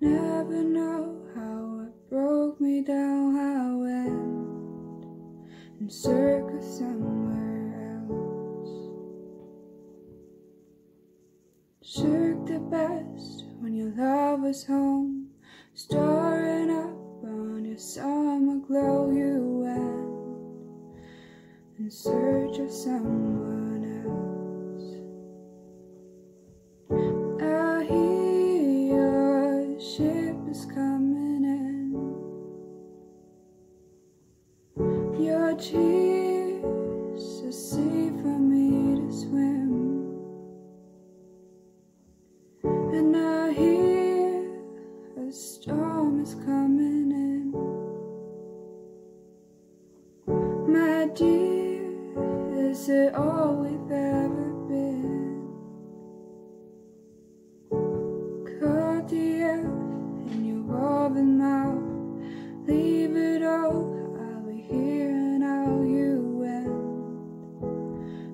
Never know how it broke me down, how I went in circles somewhere else. Shook the best when your love was home, storing up on your summer glow. You went in search of someone else. Your tears, a sea for me to swim, and I hear a storm is coming in. My dear, is it all we've ever been? Cut the air in your woven mouth, leave it all. Hearing how you went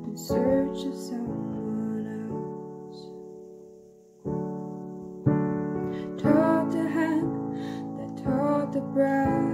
in search of someone else. Taught the hand that taught the brow.